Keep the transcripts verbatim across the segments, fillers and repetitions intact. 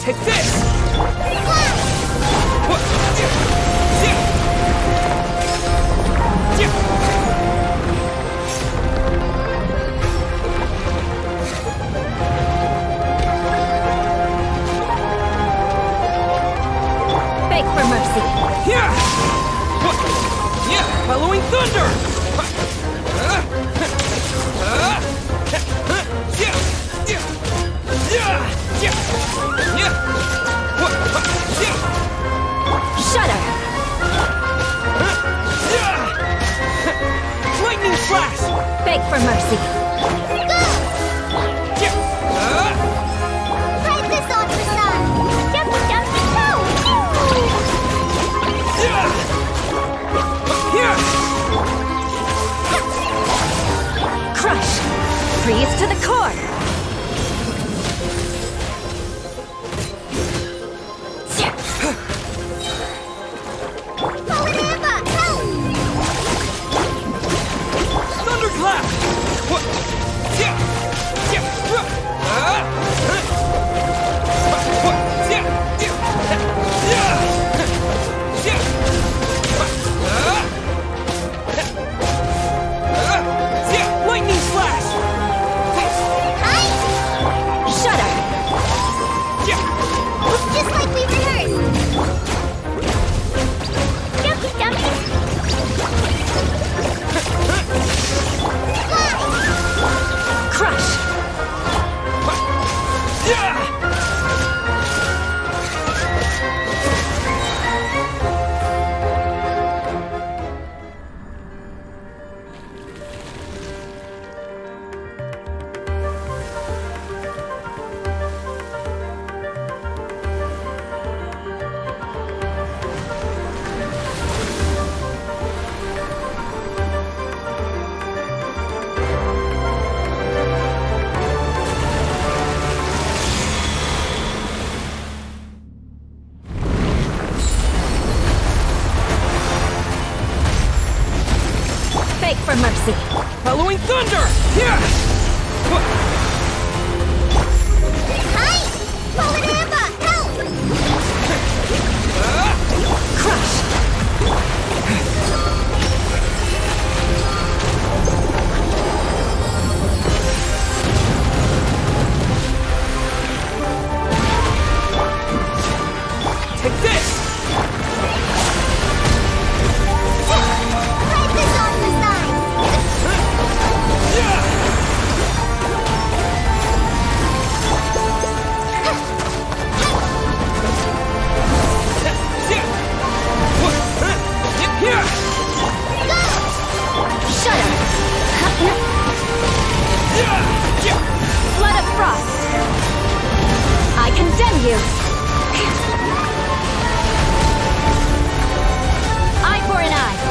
Take this! Beg for mercy. Yeah! Yeah! Following thunder! Shudder! Lightning flash! Beg for mercy. Go! Take this on the sun! Jump, jump, go! Crush! Freeze to the core! For mercy. Following thunder! Yeah! Hi! Polaramba! Help! Crush! Take this! Write this on the side! Blood of frost! I condemn you! Eye for an eye!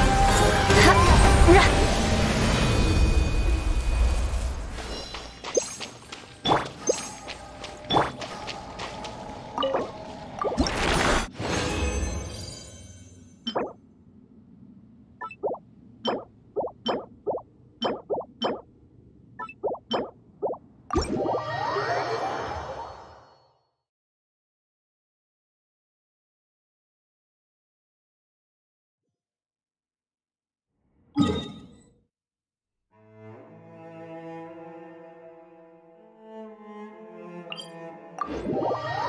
What?